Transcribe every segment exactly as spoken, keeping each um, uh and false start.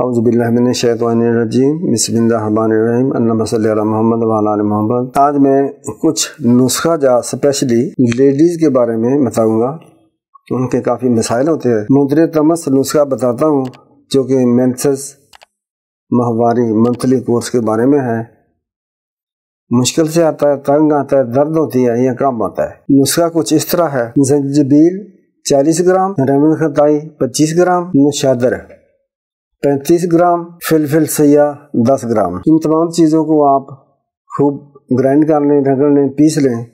मोहम्मद। आज मैं कुछ नुस्खा जा स्पेशली लेडीज़ के बारे में बताऊंगा। उनके काफ़ी मसाइल होते हैं। मुद्रे तमस नुस्खा बताता हूँ जो कि मेंसेस माहवारी मंथली कोर्स के बारे में है। मुश्किल से आता है, तंग आता है, दर्द होती है या कम आता है। नुस्खा कुछ इस तरह है। जंजीबील चालीस ग्राम, रेमन खताई पच्चीस ग्राम, नौशादर पैंतीस ग्राम, फिलफिल सया दस ग्राम। इन तमाम चीज़ों को आप खूब ग्राइंड कर लें, रगड़ लें, पीस लें,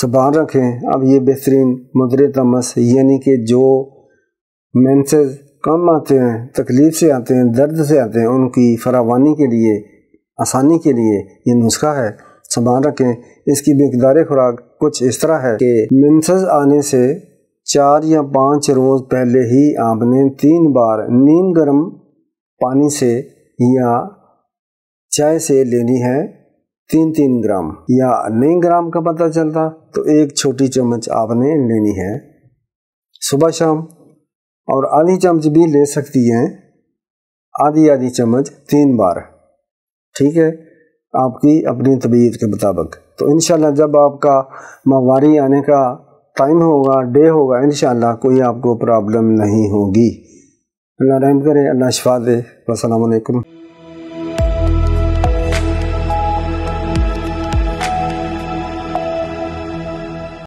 सबार रखें। अब ये बेहतरीन मुद्रे तमस यानी कि जो मेंसेस कम आते हैं, तकलीफ से आते हैं, दर्द से आते हैं, उनकी फरावानी के लिए, आसानी के लिए ये नुस्खा है। संभाल रखें। इसकी बेकदार खुराक कुछ इस तरह है कि मेंसेस आने से चार या पाँच रोज़ पहले ही आपने तीन बार नीम गर्म पानी से या चाय से लेनी है तीन तीन ग्राम, या नहीं ग्राम का पता चलता तो एक छोटी चम्मच आपने लेनी है सुबह शाम, और आधी चम्मच भी ले सकती हैं, आधी आधी चम्मच तीन बार। ठीक है, आपकी अपनी तबीयत के मुताबिक। तो इंशाल्लाह जब आपका माहवारी आने का टाइम होगा, डे होगा, इंशाल्लाह कोई आपको प्रॉब्लम नहीं होगी। अल्लाह रहम करे, अल्लाह शफा दे। अस्सलाम वालेकुम।